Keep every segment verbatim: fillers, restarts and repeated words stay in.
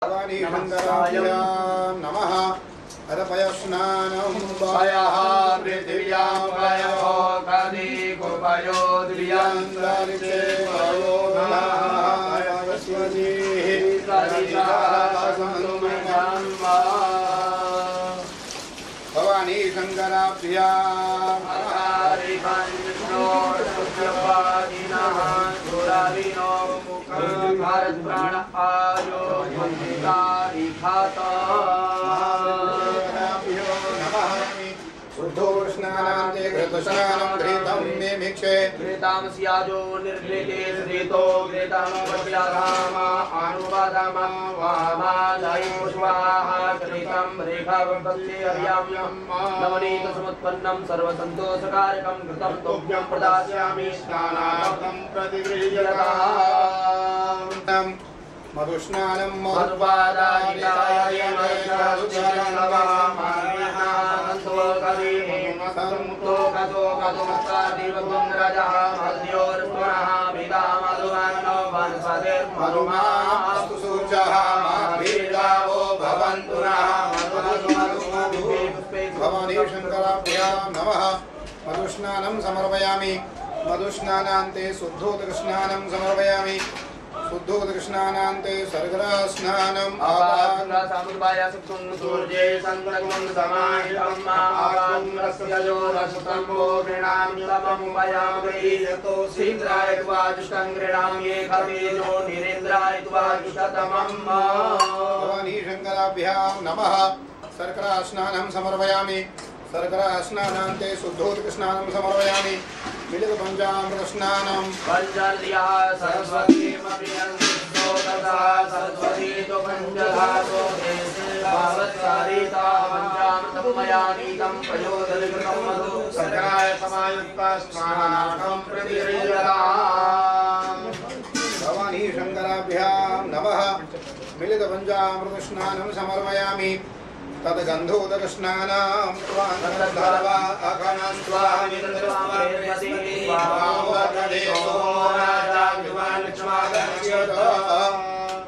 नमः भवानी शंकरा प्रिया ृहयाम्यम मधुस्नानं भवानी शंकराभ्या नमः मधुस्नानं समर्पयामि मधुस्नानान्ते शुद्धोदकस्नानं समर्पयामि शुद्धोदकस्नानान्ते सर्गरास्नानम् भवानी शंकराभ्यां नमः सर्गरास्नानं समर्पयामि सर्गरास्नानान्ते शुद्धोदकस्नानं समर्पयामि मिलित पंचामृतस्नानं पंचर्या सरस्वती सरस्वती तो पंचधातो पंचामृतमयानीतं प्रयोदलिकृतं मधु सर्गाय समायुक्ता स्नानार्थं प्रतिरियताम् भवानी शंकराभ्यां नमः मिलित पंचामृतस्नानं समर्पयामि तद्गन्धोदकस्नानं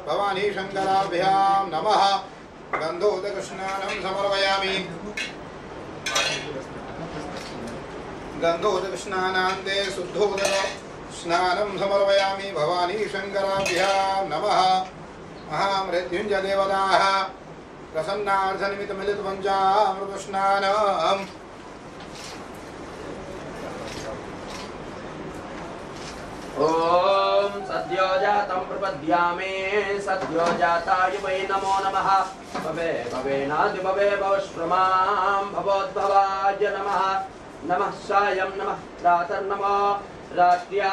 भवानी शंकराभ्यां नमः गन्धोदकस्नानं समर्पयामि गन्धोदकस्नानान्ते शुद्धोदकस्नानं समर्पयामि भवानी शंकराभ्यां नमः महामृत्युञ्जयदेवताः प्रसन्नार्थनिमित्त मिलित पंचामृतस्नानम् ओम सद्यो जातं प्रपद्यामि सद्यो जाताय वै नमो नमः भवे भवेनादि भवे भवस्प्रमां भवोद्भवाय नमः नमः सायं नमः रात्रं नमो रात्र्या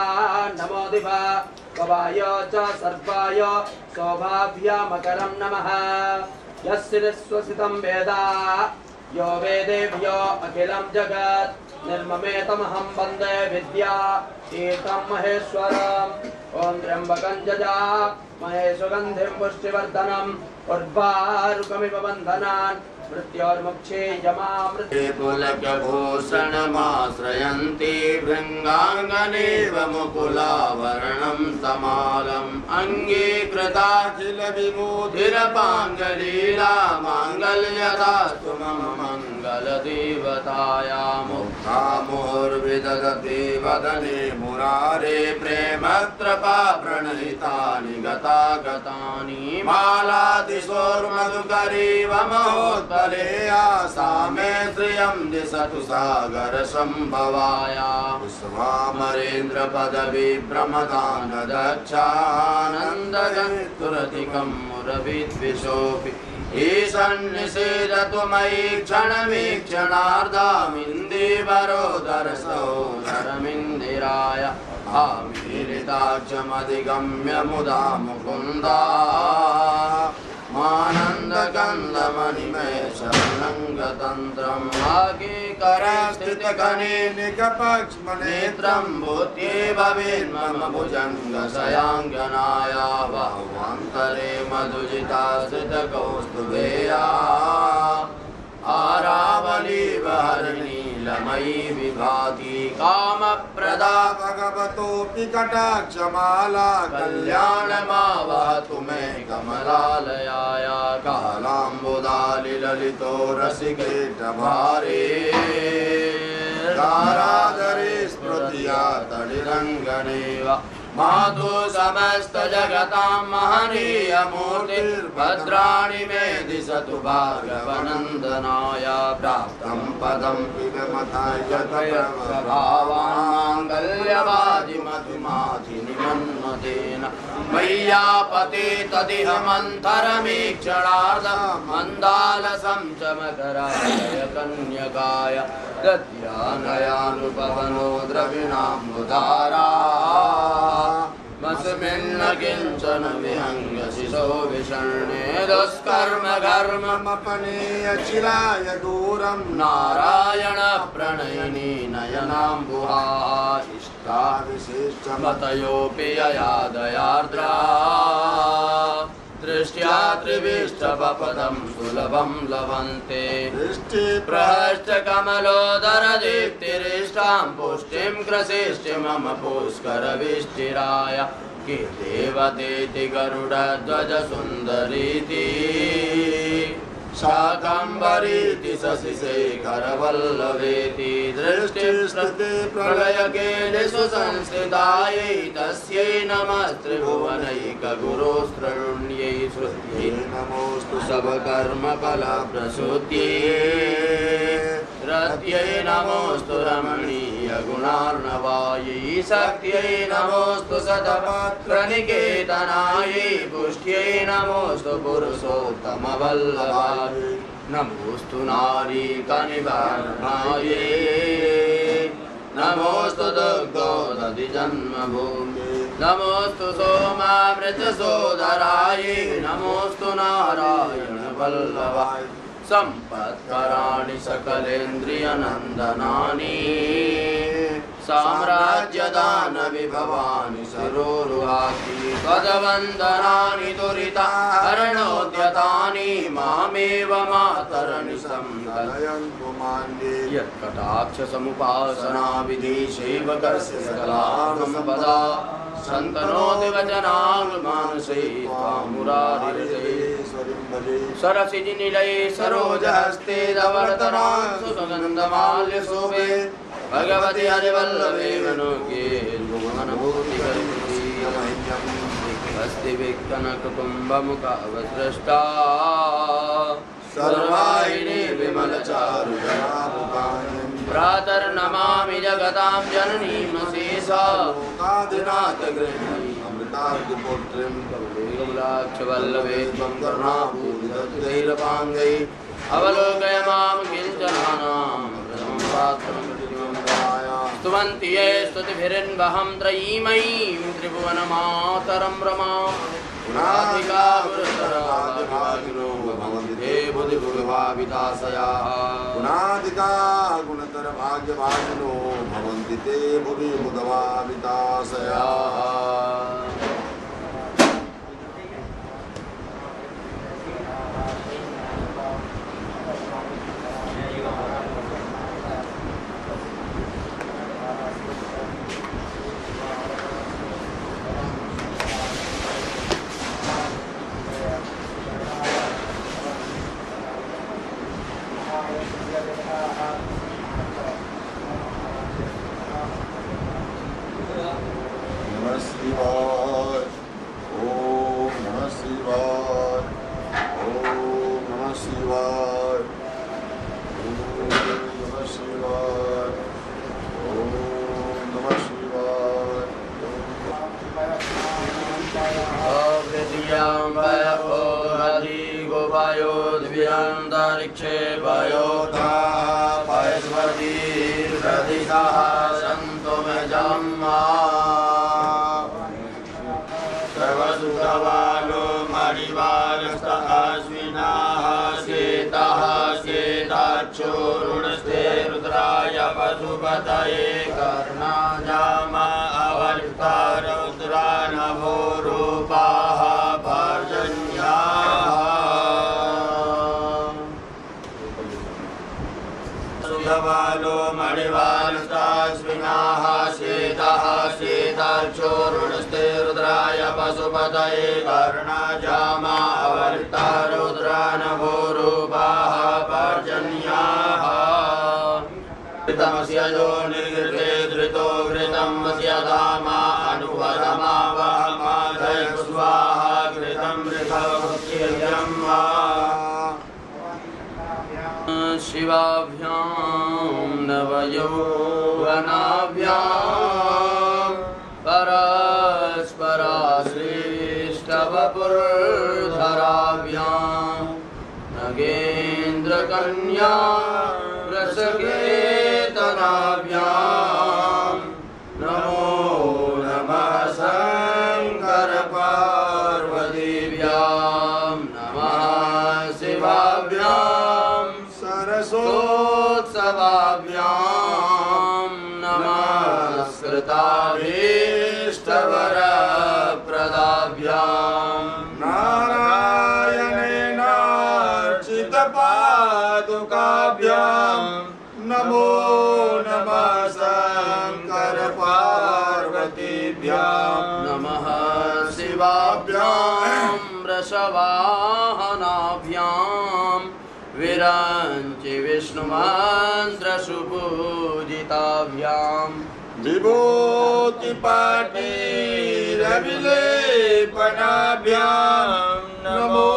नमो दिवा कवाय च सर्वाय सौभाभ्या मकरं नमः यस्यस्वसितं वेदा यो वेदेभ्यो अखिलं जगत् निर्ममेतमहं वन्दे विद्या एतं महेश्वरम् ॐ त्र्यम्बकं यजामहे महेशगन्धिं पुष्टिवर्धनम् उर्वारुकमिव बन्धनान् पुलकभूषणमाश्रयन्ति भृङ्गाङ्गनेव मुकुलाभरणं समालम् अङ्गीकृताखिलविमूढिरपाङ्गलीला माङ्गल्यदास्तु मम मङ्गलदेवताया मुक्तामुर्विदधति वदने मुरारे प्रेमत्रपा प्रणहितानि गता गतानि मालादिशोर्मधुकरीव महोत्तम दिशतु सागर संभवाया स्वामरेन्द्र पदवी प्रमदान दक्षानन्दगन्तुरधिकं रविद्विषोऽपि ईशन्निषेधतु मयि क्षणवीक्षणार्धामिन्दीवरोदरसौ नरमिन्दिराय आमीरिताक्षमधिगम्य मुदा मुकुन्दा मानन्दकन्दमणिमय शरणङ्गतन्त्रं आकीकरस्थितकनिकपक्ष्मनेत्रं भूत्ये भवेन् मम भुजङ्गशयाङ्गनाया बाहुवान्तरे मधुजिता स्थितकौस्तुभेया आरावली हरिणी लमयी विभाति कामप्रदा भगवतो कटाक्षमाला कल्याणमावहतु मे कमलालयाय ललितो रसिकेट भारे काराधरे स्मृतिया तडिरंगणे मातु समस्त जगतां महनीय मूर्तिर्भद्राणि मे दिशतु भार्गवनन्दनाय प्राप्तं पदं मधुमाधिनिमन्मतेन मय्यापते तदिह मन्थरमीक्षणार्धं मन्दालसं च मकराय कन्यकाय दद्यानयानुपवनो द्रविणाम्बुधारा मस्मिन्न किंचन विहंगसि विषण्णे दुष्कर्म घर्ममपनीय चिराय दूरं नारायण प्रणयिनी नयनाम्बुहा इष्टा विशिष्टमतयोऽपि ययादयार्द्रा दृष्ट्या त्रिविष्टपदं सुलभं लभन्ते प्रहष्ट कमलोदरदीप्तिरिष्टां पुष्टिं कृषिष्टिमम पुष्करविष्टिराय कि देवतेति गरुडध्वज सुन्दरीति शाकंबरीति शशिशेखरवल्लभेति दृष्टिस्मृति प्रलयकेलि सुसंस्थितायै तस्यै नमः त्रिभुवनैकगुरोस्तृण्यै श्रुत्यै नमोऽस्तु सर्वकर्मफलप्रसूत्यै रत्यै नमोस्तु रमणीय गुणार्णवायै शक्त्यै नमोस्तु सतपात्रनिकेतनायै पुष्ट्यै नमोस्तु पुरुषोत्तम वल्लभायै नमोस्तु नारी कनिवारणायै नमोस्तु दुग्धोदधिजन्मभूम्यै नमोस्तु सोमामृतसोदरायै नमोस्तु नारायण वल्लभाय संपत्कराणि सकलेन्द्रियनन्दनानि साम्राज्यदानविभवानि सरोरुहाति पदवन्दनानि दुरिताहरणोद्यतानि मामेव मातरनि संलयन्तु मान्ये यत्कटाक्षसमुपासना विधिषैव कस्य सकलानुपदा संतनोति वचनानुमानुषे मुरारिरे सरसिजि निलये सरोजहस्ते दवर्तना सुगन्धमाल्य शोभे भगवति हरिवल्लभे मनोज्ञे हस्ति विक्तनकुटुम्बमुख अवसृष्टा सर्वायिने विमलचारु प्रातर्नमामि जगतां जननीं शेषादिनाथ गृहिणी अमृतार्कपुत्रीं कवल्लभे त्वं करुणापूरितैरपाङ्गै अवलोकय मां किञ्चनानां स्तुवन्ति ये स्तुतिभिर्वहं त्रयीमयीं त्रिभुवनमातरं रमा भाविताशया गुणाधिका गुणतर भाग्यभागिनो भवन्ति ते भुवि मुदभाविताशया सुपतये कर्णाजामा अवर्ता रुद्रा नभो रूपाः शिवाभ्यां नवयौवनाभ्यां परस्पराश्लिष्टवपुर्धराभ्यां नगेन्द्रकन्या रसकेतनाभ्यां नमो नमः शङ्करपार्वतीभ्यां नमः शिवाभ्यां सरसोत्सवाभ्यां नमस्कृताभीष्टवरप्रदाभ्यां नारायणेनार्चितपादुकाभ्यां नमो नमः शङ्करपार्वतीभ्यां नमः शिवाभ्यां वृषवाहनाभ्यां विरञ्चि विष्णुमन्त्रसुपूजिताभ्यां विभूतिपाटीरविलेपनाभ्यां नमो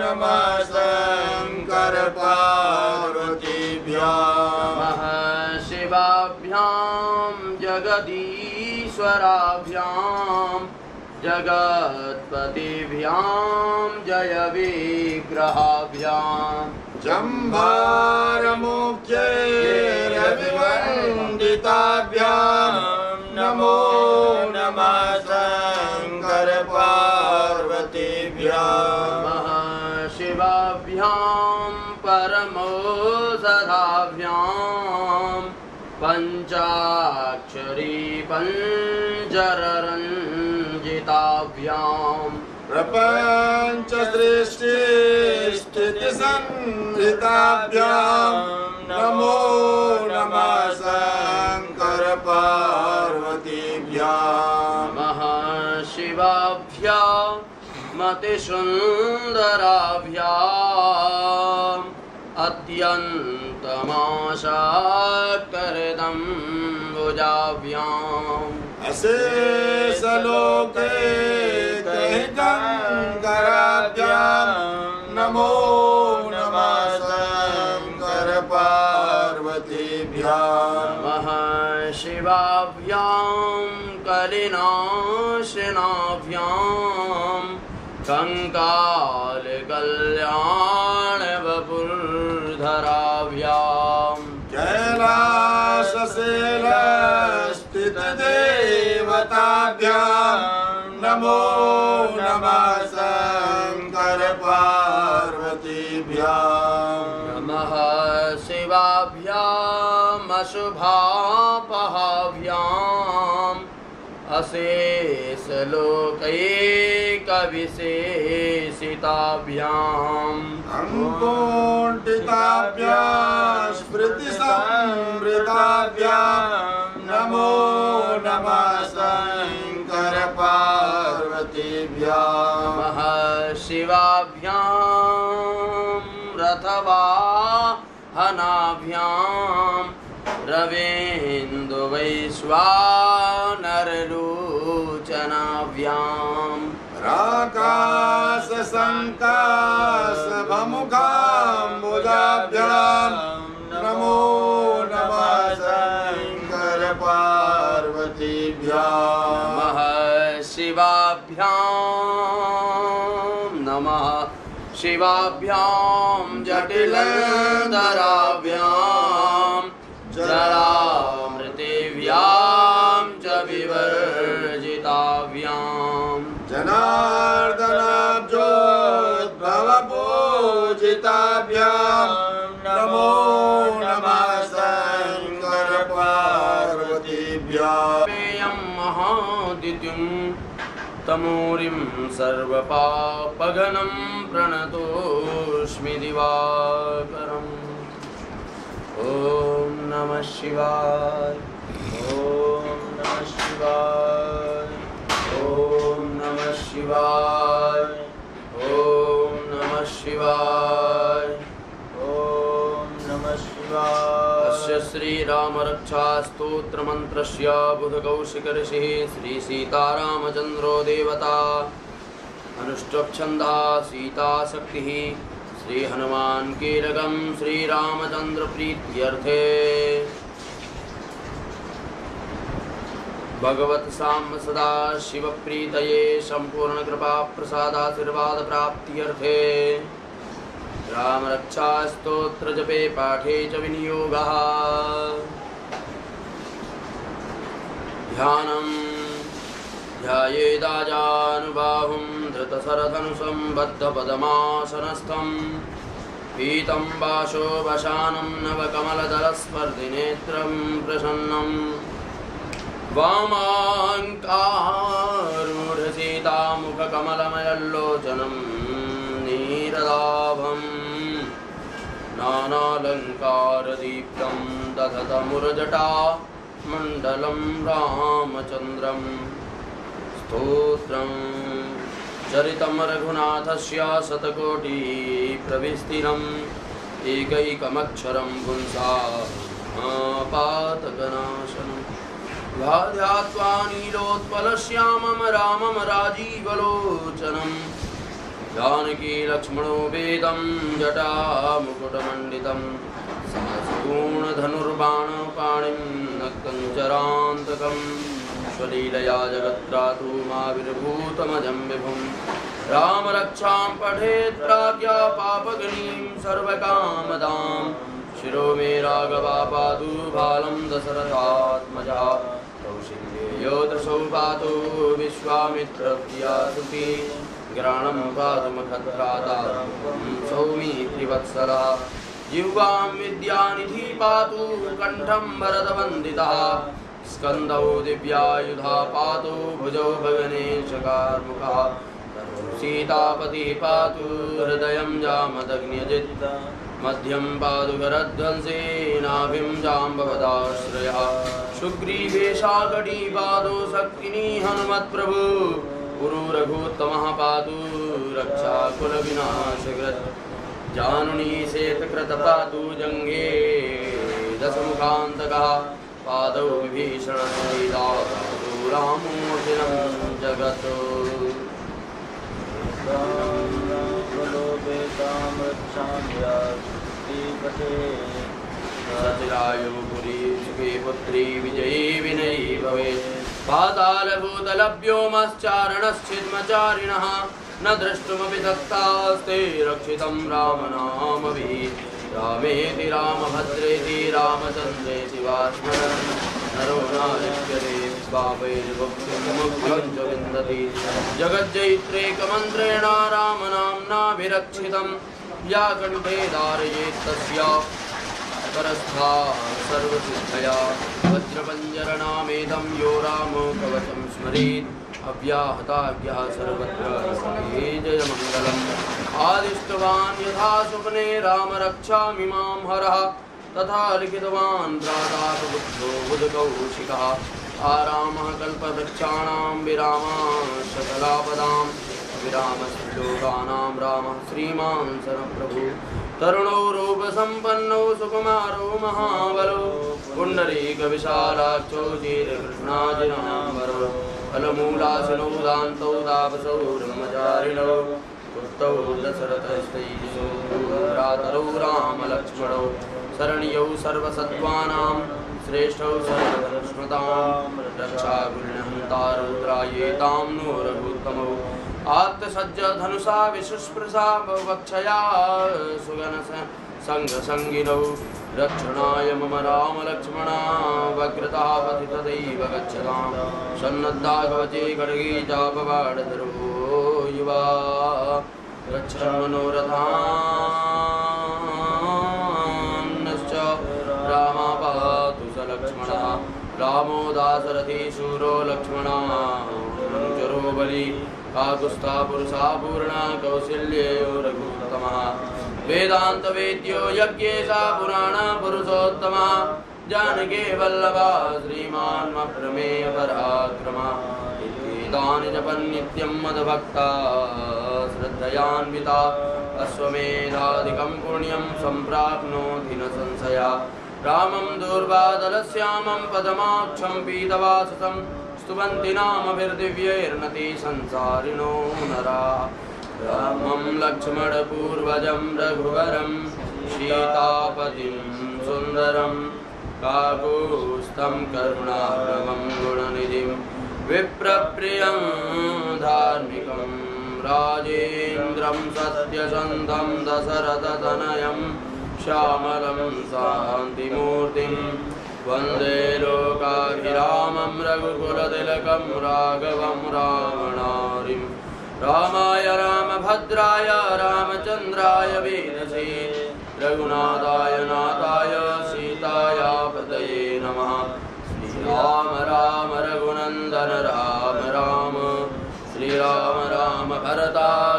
नमः शङ्करपार्वतीभ्यां नमः शिवाभ्यां जगदीश्वराभ्यां जगत्पतिभ्यां जय विग्रहाभ्यां जम्भारमुख्ये रविवन्दिताभ्यां नमो नमः शङ्करपार्वतीभ्यां नमः शिवाभ्यां परमोषधाभ्यां पञ्चाक्षरी पञ्चररञ्जिताभ्यां प्रपञ्चसृष्टिस्थितिसंहिताभ्यां नमो नमः शङ्करपार्वतीभ्यां नमः शिवाभ्यां मतिसुन्दराभ्यां अत्यन्तमाशाकरदं भुजाभ्यां अशेषलोके तैकङ्कराभ्यां नमो नमः शङ्करपार्वतीभ्यां नमः शिवाभ्यां कलिनाशनाभ्यां कङ्कालकल्याणवपुर्धराभ्यां कैलासशैलस्थितदेवताभ्यां नमो नमः शङ्करपार्वतीभ्यां नमः शिवाभ्यां अशुभापहाभ्यां अशेषलोकैकविशेषिताभ्याम् अङ्कुण्ठिताभ्यां स्मृतिसंवृताभ्यां नमो नमः शङ्करपार्वतीभ्यां नमः शिवाभ्यां रथवाहनाभ्यां रवेन्दुवैश्वानरलोचनाभ्यां राकाशसङ्काशभमुखाम्बुजाभ्यां नमो नमः शङ्करपार्वतीभ्यां नमः शिवाभ्यां नमः शिवाभ्यां जटिलधराभ्यां जरामृतेभ्यां च विवर्जिताभ्यां जनार्दनाब्जोद्भवपूजिताभ्यां नमो नमः शङ्करपार्वतीभ्यां पेयं महादित्यं तमूरिं सर्वपापघनं प्रणतोऽस्मि दिवाकरम्। ॐ नमः शिवाय ॐ नमः शिवाय ॐ नमः शिवाय ॐ नमः शिवाय ॐ नमः शिवाय। अस्य श्रीरामरक्षास्तोत्रमन्त्रस्य बुधकौशिकर्षिः श्रीसीतारामचन्द्रो देवता अनुष्टुप् छंदाः सीतासक्तिः श्री हनुमान कीरकं श्री रामचंद्र प्रीत्यर्थे भगवत साम्ब सदा शिव प्रीतये संपूर्ण कृपा प्रसाद आशीर्वाद प्राप्त्यर्थे राम रक्षा स्तोत्र जपे पाठे च विनियोगः ध्यानम ध्यायेदाजानुबाहुं धृतसरधनुसंबद्धपद्मासनस्थं पीतं बाशोभशानं नवकमलदलस्पर्धिनेत्रं प्रसन्नं वामाङ्कारूढसीतामुखकमलमयल्लोचनं नीरदाभं नानालङ्कारदीप्तं दधतमुरजटामण्डलं रामचन्द्रं स्तोत्रं चरितं रघुनाथस्य शतकोटिप्रविष्टिनं एकैकमक्षरं पुंसापातकनाशनम् ध्यात्वा नीलोत्पलश्यामं रामं राजीवलोचनं जानकीलक्ष्मणो वेदं जटामुकुटमण्डितं सहस्रबाणधनुर्बाणपाणिं नक्तञ्चरान्तकं स्वलीलया जगत्रातु मा विभूतमजं विभुं रामरक्षां पठेत् राज्ञा पापगणीं सर्वकामदां शिरो मे राघवापादु बालं दशरथात्मजा कौशल्येयोदृशौ पातु विश्वामित्रप्रियासुखी ग्राणं पातु मखत्राता सौमी त्रिवत्सला जिह्वां विद्यानिधि पातु कण्ठं भरतवन्दितः स्कन्दौ दिव्यायुधा पातु भुजौ भगनेशकारमुखः सीतापति पातु हृदयं जामदग्न्यजित् मध्यं पादुकरध्वंसे नाभिं जाम्बवदाश्रयः सुग्रीवेशाकटी पादो शक्तिनी हनुमत्प्रभु गुरु रघुत्तमः पातु रक्षाकुलविनाशकृत् जानुनी सेतकृत पातु जङ्घे दशमुखान्तकः पादौ विभीषणसहितः पातु रामोऽखिलं जगत् सतिरायुपुरी पुत्री विजयी विनयी भवेत् पातालभूतलभ्योमश्चारणश्चिद्मचारिणः न दृष्टुमपि दत्तास्ते रक्षितं रामनामभि रामेति रामभद्रेति रामचन्द्रेति वास्मरन् नरो नारिष्यते स्वापैर्भुक्तिं च विन्दति जगज्जयित्रेकमन्त्रेण रामनाम्नाभिरक्षितम् या कंठे धारयेत् तस्या करस्था सर्वसिद्धया वज्रपञ्जरनामेदं यो रामो कवचं स्मरेत् अव्याहताभ्यः सर्वत्र जयमङ्गलम् आदिष्टवान् यथा स्वप्ने राम रक्षामि मां हरः तथा लिखितवान् भ्राता सुबुद्धो बुधकौशिकः आरामः कल्पवृक्षाणां विरामः सकलापदाम् विरामशोकानां रामः श्रीमान् सरप्रभु तरुणो रूपसम्पन्नो सुकुमारो महाबलो पुण्डरीकविशालाक्षो दीर्घकृष्णाजिनाम्बरो अलमूलासनो दान्तौ तापसौ ब्रह्मचारिणौ गुप्तौ दशरथस्तैजसो भ्रातरौ रामलक्ष्मणौ शरणियौ सर्वसत्त्वानां श्रेष्ठौ सर्वधर्मस्मृतां रक्षागुणहन्ता रुद्रायेतां नो रघुत्तमौ आत्तसज्जा धनुषा विशुस्पृशा वक्षया सुगनसङ्गसङ्गिनौ रक्षणाय मम रामलक्ष्मणा वक्रतः पतितदैव गच्छतां सन्नद्धा कवचे खड्गे चापबाणधरो युवा रक्षन् मनोरथान्नश्च रामा पातु स लक्ष्मणः रामो दासरथी शूरो लक्ष्मणा चरो बली काकुस्था पुरुषा पूर्णा कौशल्येयो रघुत्तमः वेदान्तवेद्यो यज्ञेशा पुराणा पुरुषोत्तमः जानकी वल्लभा श्रीमान् मप्रमेय पराक्रमः इत्येतानि जपन् नित्यं मदभक्ता श्रद्धयान्विता अश्वमेधादिकं पुण्यं सम्प्राप्नोति न संशयः रामं दूर्वादलश्यामं पद्माक्षं पीतवाससं स्तुवन्ति नामभिर्दिव्यैर्नति संसारिणो नराः। रामं लक्ष्मणपूर्वजं रघुवरं सीतापतिं सुन्दरं काकुस्थं करुणाभवं गुणनिधिं विप्रप्रियं धार्मिकं राजेन्द्रं सत्यसन्धं दशरथतनयं श्यामलं शान्तिमूर्तिं वन्दे लोकाभिरामं रघुकुलतिलकं राघवं रावणारिं। रामाय रामभद्राय रामचन्द्राय वीरसे रघुनाथाय नाथाय सीताय पतये नमः। श्रीराम राम रघुनन्दन राम राम श्रीराम राम भरता।